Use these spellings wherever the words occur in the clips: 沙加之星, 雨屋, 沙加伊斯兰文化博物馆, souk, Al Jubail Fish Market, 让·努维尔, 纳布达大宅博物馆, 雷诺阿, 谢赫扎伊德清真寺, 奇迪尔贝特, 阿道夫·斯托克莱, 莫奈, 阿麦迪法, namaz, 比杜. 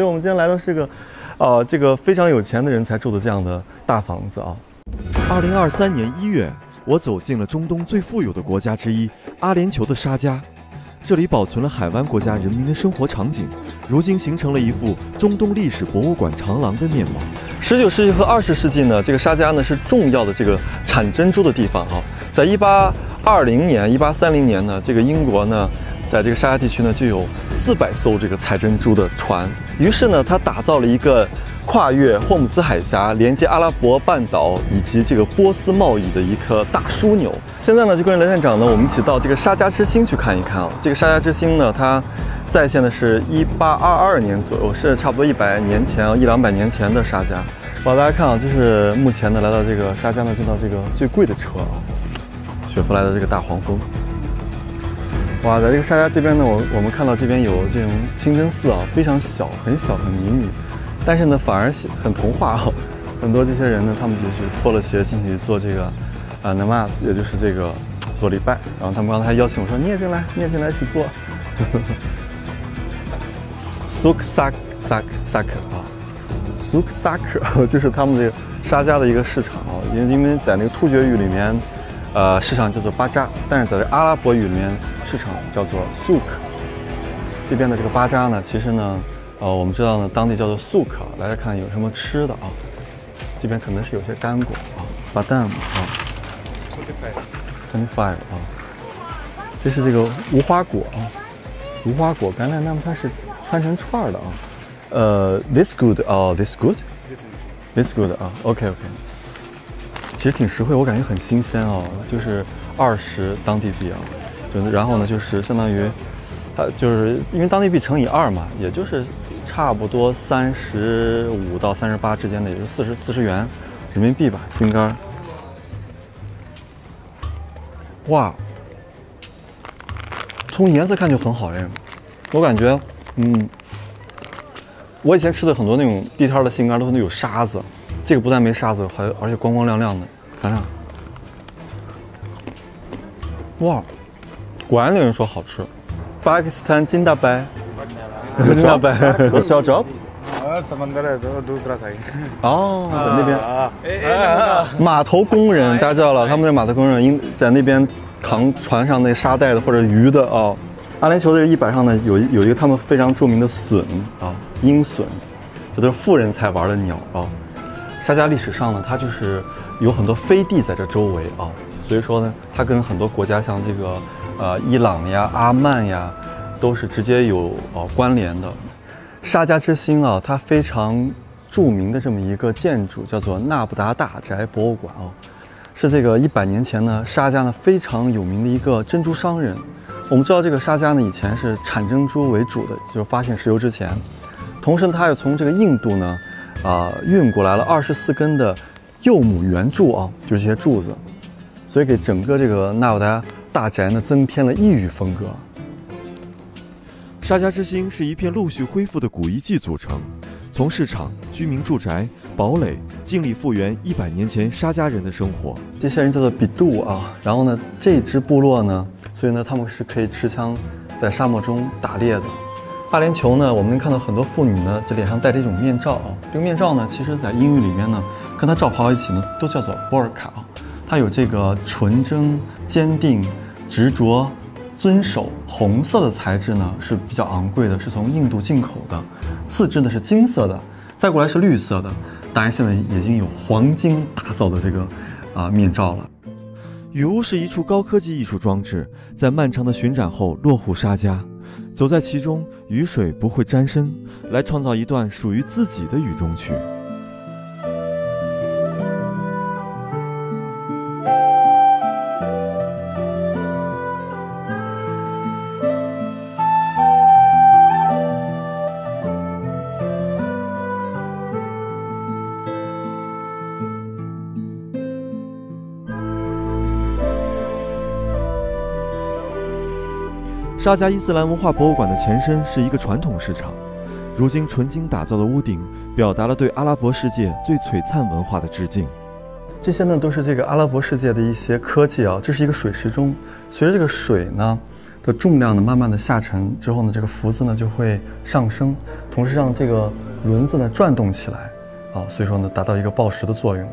所以我们今天来到是个，这个非常有钱的人才住的这样的大房子啊。2023年1月，我走进了中东最富有的国家之一阿联酋的沙加，这里保存了海湾国家人民的生活场景，如今形成了一副中东历史博物馆长廊的面貌。19世纪和20世纪呢，这个沙加呢是重要的这个产珍珠的地方啊。在1820年、1830年呢，这个英国呢，在这个沙加地区呢就有400艘这个采珍珠的船，于是呢，他打造了一个跨越霍姆兹海峡、连接阿拉伯半岛以及这个波斯贸易的一颗大枢纽。现在呢，就跟雷站长呢，我们一起到这个沙加之星去看一看啊。这个沙加之星呢，它再现的是1822年左右，是差不多100年前啊，100-200年前的沙加。哇，大家看啊，这是目前呢来到这个沙加呢见到这个最贵的车啊，雪佛兰的这个大黄蜂。哇，在这个沙加这边呢，我们看到这边有这种清真寺啊，非常小，很小，很迷你。但是呢，反而很童话哦。很多这些人呢，他们就去脱了鞋进去做这个，namaz， 也就是这个做礼拜。然后他们刚才还邀请我说：“你也进来，你也进来一起做。”souk 就是他们这个沙加的一个市场啊。因为在那个突厥语里面，市场叫做巴扎，但是在这阿拉伯语里面，市场叫做 souk。这边的这个巴扎呢，其实呢。我们知道呢，当地叫做 souk， 来来看有什么吃的啊？这边可能是有些干果啊，巴旦啊 ，25 啊，这是这个无花果啊，无花果橄榄，那么它是穿成串的啊。this good 啊 ，OK。其实挺实惠，我感觉很新鲜哦，就是20当地币啊，就然后呢就是相当于。就是因为当地币乘以2嘛，也就是差不多35到38之间的，也就是40元人民币吧。心肝，哇，从颜色看就很好哎，我感觉，我以前吃的很多那种地摊的心肝都是有沙子，这个不但没沙子，还而且光光亮亮的，尝尝。哇，果然令人说好吃。Pakistan Zindabad Zindabad What's your job? Oh, 在那边码头工人，大家知道了，他们是码头工人，在那边扛船上那沙袋的或者鱼的啊。阿联酋的衣摆上呢有一个他们非常著名的笋啊，鹰笋，这都是富人才玩的鸟啊。沙加历史上呢，它就是有很多飞地在这周围啊，所以说呢，它跟很多国家像这个。伊朗呀、阿曼呀，都是直接有关联的。沙加之星啊，它非常著名的这么一个建筑叫做纳布达大宅博物馆啊，是这个100年前呢，沙加呢非常有名的一个珍珠商人。我们知道这个沙加呢以前是产珍珠为主的，就是发现石油之前，同时它又从这个印度呢运过来了24根的柚母圆柱啊，就是这些柱子，所以给整个这个纳布达。大宅呢增添了异域风格。沙加之星是一片陆续恢复的古遗迹组成，从市场、居民住宅、堡垒，尽力复原100年前沙加人的生活。这些人叫做比杜啊，然后呢，这支部落呢，所以呢，他们是可以持枪在沙漠中打猎的。阿联酋呢，我们能看到很多妇女呢，这脸上戴着一种面罩啊，这个面罩呢，其实在英语里面呢，跟它罩袍一起呢，都叫做波尔卡。它有这个纯真、坚定、执着、遵守。红色的材质呢是比较昂贵的，是从印度进口的。次之呢是金色的，再过来是绿色的。当然，现在已经有黄金打造的这个面罩了。雨屋是一处高科技艺术装置，在漫长的巡展后落户沙加，走在其中，雨水不会沾身，来创造一段属于自己的雨中曲。沙加伊斯兰文化博物馆的前身是一个传统市场，如今纯金打造的屋顶表达了对阿拉伯世界最璀璨文化的致敬。这些呢都是这个阿拉伯世界的一些科技啊，这是一个水时钟，随着这个水呢，的重量呢慢慢的下沉之后呢，这个浮子呢就会上升，同时让这个轮子呢转动起来啊，所以说呢达到一个抱石的作用。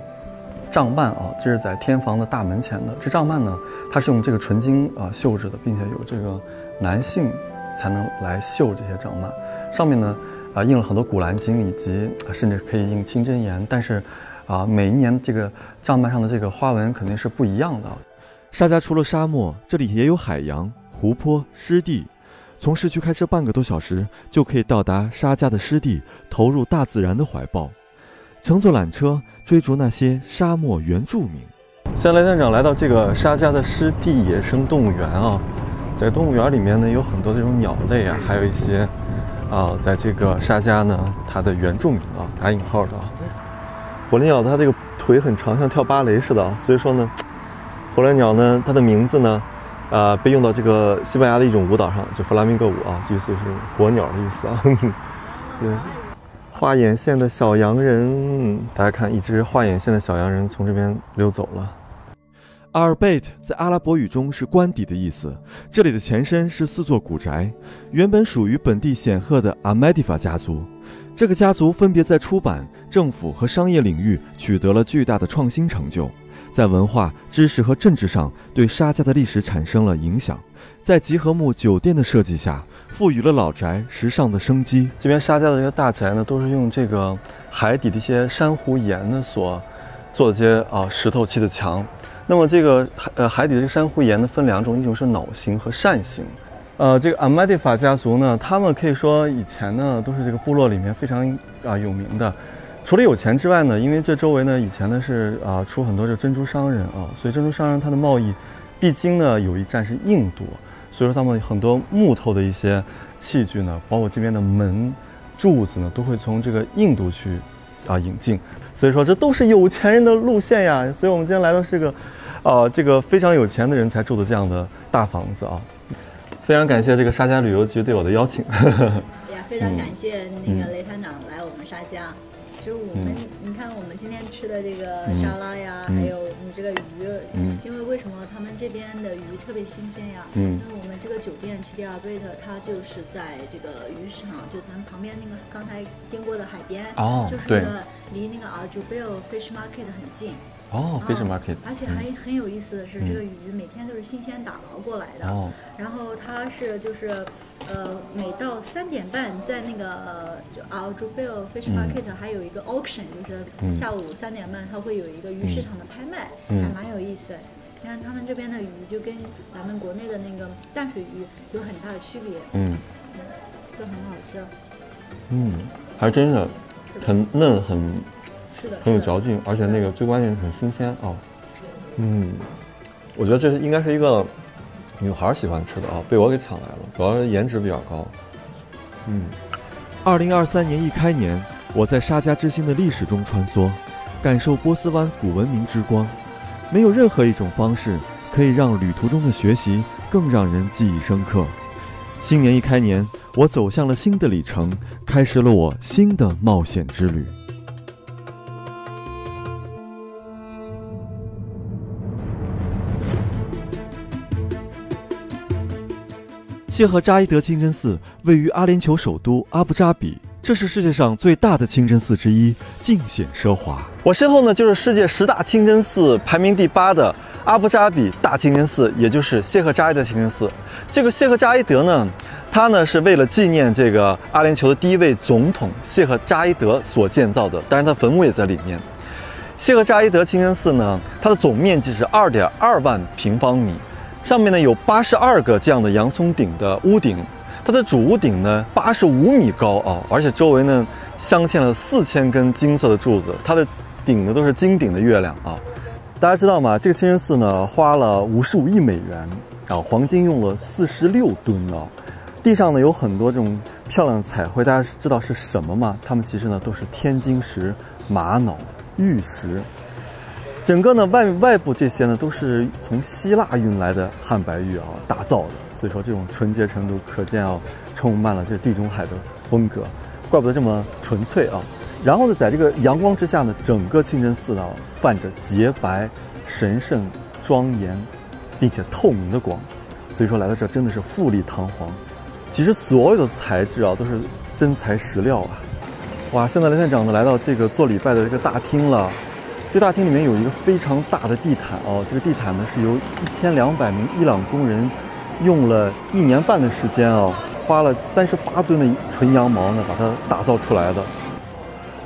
帐幔啊，这是在天房的大门前的。这帐幔呢，它是用这个纯金啊绣制的，并且有这个男性才能来绣这些帐幔。上面呢啊印了很多古兰经，以及甚至可以印清真言，但是。 啊，每一年这个帐幔上的这个花纹肯定是不一样的。沙加除了沙漠，这里也有海洋、湖泊、湿地。从市区开车半个多小时就可以到达沙加的湿地，投入大自然的怀抱，乘坐缆车追逐那些沙漠原住民。现在雷站长来到这个沙加的湿地野生动物园啊，在动物园里面呢有很多这种鸟类啊，还有一些啊，在这个沙加呢它的原住民啊，打引号的。 火烈鸟它这个腿很长，像跳芭蕾似的啊，所以说呢，火烈鸟呢，它的名字呢，被用到这个西班牙的一种舞蹈上，就弗拉明戈舞啊，意思是火鸟的意思啊。对，画眼线的小洋人，大家看，一只画眼线的小洋人从这边溜走了。阿尔贝特在阿拉伯语中是官邸的意思，这里的前身是四座古宅，原本属于本地显赫的阿麦迪法家族。 这个家族分别在出版、政府和商业领域取得了巨大的创新成就，在文化、知识和政治上对沙加的历史产生了影响。在集合木酒店的设计下，赋予了老宅时尚的生机。这边沙加的这些大宅呢，都是用这个海底的一些珊瑚岩呢所做的这些石头砌的墙。那么这个海底的这个珊瑚岩呢，分两种，一种是脑形和扇形。 这个阿麦蒂法家族呢，他们可以说以前呢都是这个部落里面非常有名的。除了有钱之外呢，因为这周围呢以前呢是出很多这珍珠商人啊，所以珍珠商人他的贸易必经呢有一站是印度，所以说他们很多木头的一些器具呢，包括这边的门、柱子呢，都会从这个印度去引进。所以说这都是有钱人的路线呀。所以我们今天来到是个这个非常有钱的人才住的这样的大房子啊。 非常感谢这个沙加旅游局对我的邀请。对呀，非常感谢那个雷团长来我们沙加。就是我们，你看我们今天吃的这个沙拉呀，还有你这个鱼，因为为什么他们这边的鱼特别新鲜呀？因为我们这个酒店奇迪尔贝特，它就是在这个鱼市场，就咱们旁边那个刚才经过的海边，就是离那个 Al Jubail Fish Market 很近。 哦 ，Fish Market， 而且还很有意思的是，这个鱼每天都是新鲜打捞过来的。哦，然后它是就是，每到3:30，在那个就 Al Jubail Fish Market 还有一个 auction， 就是下午3:30，它会有一个鱼市场的拍卖，还蛮有意思。你看他们这边的鱼就跟咱们国内的那个淡水鱼有很大的区别。就很好吃。还真是，很嫩很。 很有嚼劲，而且那个最关键是很新鲜啊。我觉得这应该是一个女孩喜欢吃的啊，被我给抢来了，主要是颜值比较高。2023年一开年，我在沙加之心的历史中穿梭，感受波斯湾古文明之光。没有任何一种方式可以让旅途中的学习更让人记忆深刻。新年一开年，我走向了新的里程，开始了我新的冒险之旅。 谢赫扎伊德清真寺位于阿联酋首都阿布扎比，这是世界上最大的清真寺之一，尽显奢华。我身后呢就是世界10大清真寺排名第8的阿布扎比大清真寺，也就是谢赫扎伊德清真寺。这个谢赫扎伊德呢，他呢是为了纪念这个阿联酋的第一位总统谢赫扎伊德所建造的，当然他坟墓也在里面。谢赫扎伊德清真寺呢，它的总面积是2.2万平方米。 上面呢有82个这样的洋葱顶的屋顶，它的主屋顶呢85米高啊，而且周围呢镶嵌了4000根金色的柱子，它的顶呢都是金顶的月亮啊。大家知道吗？这个清真寺呢花了55亿美元啊，黄金用了46吨啊。地上呢有很多这种漂亮的彩绘，大家知道是什么吗？它们其实呢都是天晶石、玛瑙、玉石。 整个呢外部这些呢都是从希腊运来的汉白玉啊打造的，所以说这种纯洁程度可见啊，充满了这地中海的风格，怪不得这么纯粹啊。然后呢，在这个阳光之下呢，整个清真寺呢泛着洁白、神圣、庄严，并且透明的光，所以说来到这儿真的是富丽堂皇。其实所有的材质啊都是真材实料啊。哇，现在雷探长呢来到这个做礼拜的这个大厅了。这大厅里面有一个非常大的地毯哦，这个地毯呢是由1200名伊朗工人用了1年半的时间啊，花了38吨的纯羊毛呢把它打造出来的。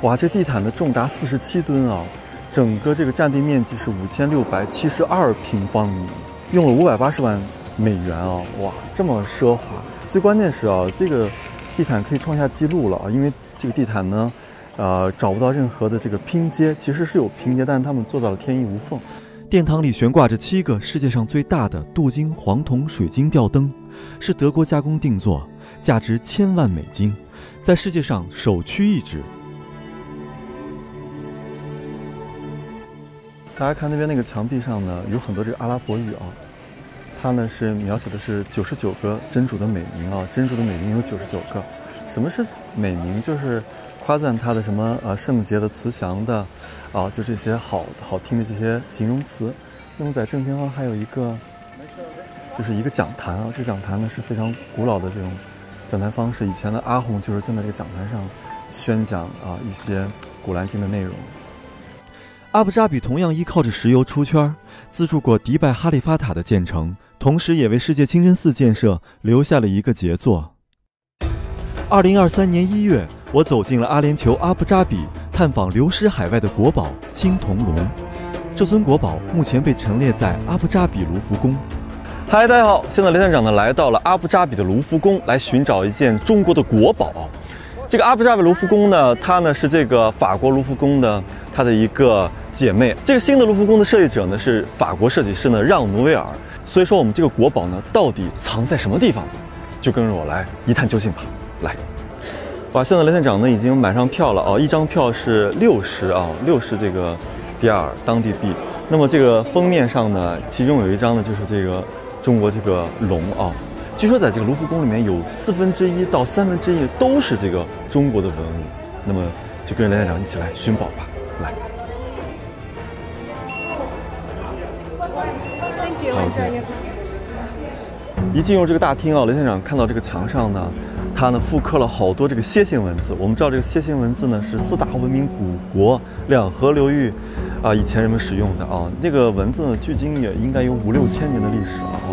哇，这地毯呢重达47吨啊。 整个这个占地面积是5672平方米，用了580万美元啊！哇，这么奢华！最关键是啊，这个地毯可以创下记录了啊，因为这个地毯呢，找不到任何的这个拼接，其实是有拼接，但是他们做到了天衣无缝。殿堂里悬挂着7个世界上最大的镀金黄铜水晶吊灯，是德国加工定做，价值1000万美金，在世界上首屈一指。 大家看那边那个墙壁上呢，有很多这个阿拉伯语啊，它呢是描写的是99个真主的美名啊，真主的美名有99个。什么是美名？就是夸赞他的什么圣洁的、慈祥的，啊，就这些好听的这些形容词。那么在正前方还有一个，就是一个讲坛啊，这个讲坛呢是非常古老的这种讲坛方式。以前的阿訇就是在这个讲坛上宣讲啊一些古兰经的内容。 阿布扎比同样依靠着石油出圈，资助过迪拜哈利法塔的建成，同时也为世界清真寺建设留下了一个杰作。2023年1月，我走进了阿联酋阿布扎比，探访流失海外的国宝青铜龙。这尊国宝目前被陈列在阿布扎比卢浮宫。嗨，大家好，现在雷探长呢来到了阿布扎比的卢浮宫，来寻找一件中国的国宝。 这个阿布扎比卢浮宫呢，它呢是这个法国卢浮宫的它的一个姐妹。这个新的卢浮宫的设计者呢是法国设计师呢让·努维尔。所以说我们这个国宝呢到底藏在什么地方，就跟着我来一探究竟吧。来，哇，现在雷探长呢已经买上票了啊、哦，一张票是60啊，60这个第二当地币。那么这个封面上呢，其中有一张呢就是这个中国这个龙啊。哦 据说在这个卢浮宫里面有1/4到1/3都是这个中国的文物，那么就跟雷探长一起来寻宝吧，来。一进入这个大厅啊，雷探长看到这个墙上呢，它呢复刻了好多这个楔形文字。我们知道这个楔形文字呢是四大文明古国两河流域啊以前人们使用的啊，这个文字呢距今也应该有5、6千年的历史了啊。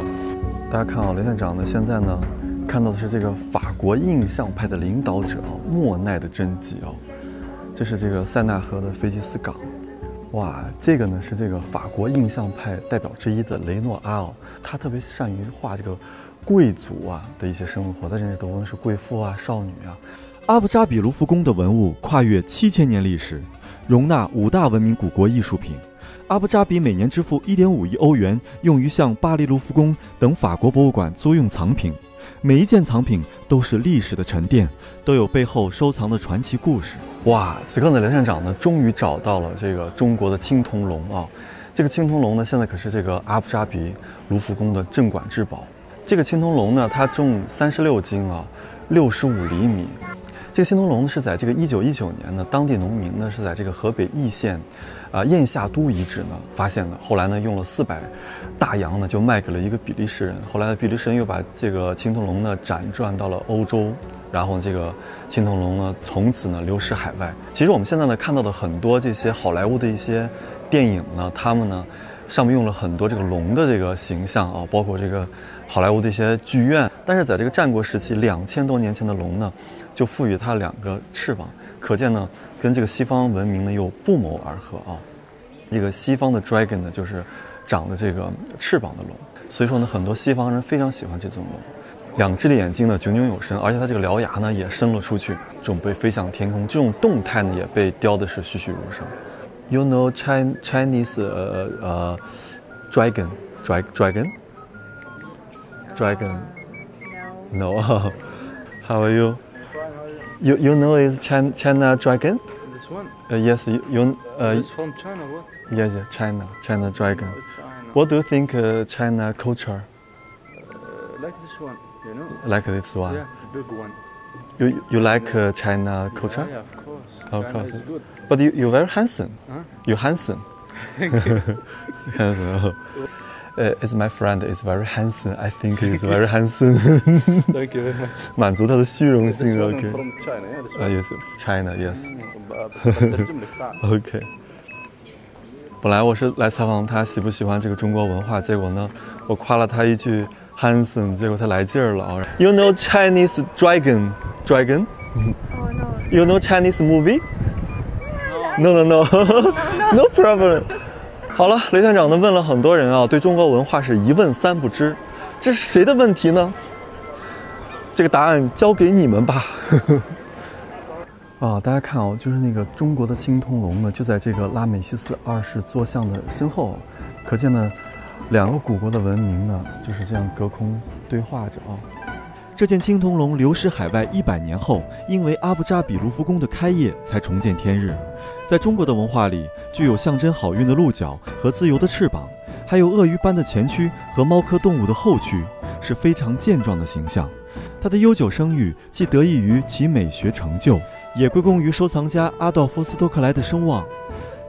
大家看啊，雷探长呢，现在呢，看到的是这个法国印象派的领导者啊，莫奈的真迹啊，这是这个塞纳河的菲吉斯港，哇，这个呢是这个法国印象派代表之一的雷诺阿哦，他特别善于画这个贵族啊的一些生活，但是都无论是贵妇啊、少女啊。阿布扎比卢浮宫的文物跨越7000年历史，容纳5大文明古国艺术品。 阿布扎比每年支付1.5亿欧元，用于向巴黎卢浮宫等法国博物馆租用藏品。每一件藏品都是历史的沉淀，都有背后收藏的传奇故事。哇！此刻的雷探长呢，终于找到了这个中国的青铜龙啊！这个青铜龙呢，现在可是这个阿布扎比卢浮宫的镇馆之宝。这个青铜龙呢，它重36斤啊，65厘米。 这个青铜龙是在这个1919年呢，当地农民呢是在这个河北易县，燕下都遗址呢发现的。后来呢，用了400大洋呢就卖给了一个比利时人。后来比利时人又把这个青铜龙呢辗转到了欧洲，然后这个青铜龙呢从此呢流失海外。其实我们现在呢看到的很多这些好莱坞的一些电影呢，他们呢上面用了很多这个龙的这个形象啊，包括这个好莱坞的一些剧院。但是在这个战国时期2000多年前的龙呢。 就赋予它2个翅膀，可见呢，跟这个西方文明呢又不谋而合啊。这个西方的 dragon 呢，就是长的这个翅膀的龙，所以说呢，很多西方人非常喜欢这种龙。2只的眼睛呢炯炯有神，而且它这个獠牙呢也伸了出去，准备飞向天空。这种动态呢也被雕的是栩栩如生。You know Chinese dragon? No. How are you? You know is China dragon? This one? Yes, you. It's from China, what? Yes, yeah, China dragon. China. What do you think China culture? Like this one, you know. Like this one. Yeah, big one. You like China culture? Yeah, of course. Of course. China is good. But you're very handsome. Huh? You're handsome. Thank you. Is my friend is very handsome. I think he's very handsome. Thank you very much. 满足他的虚荣心。Okay. From China, yeah. Yes, China, yes. Okay. 本来我是来采访他喜不喜欢这个中国文化，结果呢，我夸了他一句 handsome， 结果他来劲儿了。You know Chinese dragon? Dragon? Oh no. You know Chinese movie? No, no, no. No problem. 好了，雷探长呢问了很多人啊，对中国文化是一问三不知，这是谁的问题呢？这个答案交给你们吧。啊，大家看哦，就是那个中国的青铜龙呢，就在这个拉美西斯20座像的身后，可见呢，两个古国的文明呢就是这样隔空对话着啊。这件青铜龙流失海外100年后，因为阿布扎比卢浮宫的开业才重见天日。 在中国的文化里，具有象征好运的鹿角和自由的翅膀，还有鳄鱼般的前躯和猫科动物的后躯，是非常健壮的形象。它的悠久声誉既得益于其美学成就，也归功于收藏家阿道夫·斯托克莱的声望。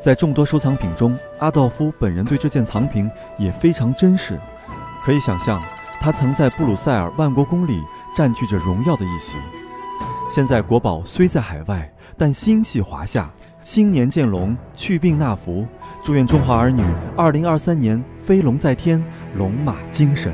在众多收藏品中，阿道夫本人对这件藏品也非常珍视。可以想象，他曾在布鲁塞尔万国宫里占据着荣耀的一席。现在国宝虽在海外，但心系华夏。 新年见龙，去病纳福。祝愿中华儿女2023年飞龙在天，龙马精神。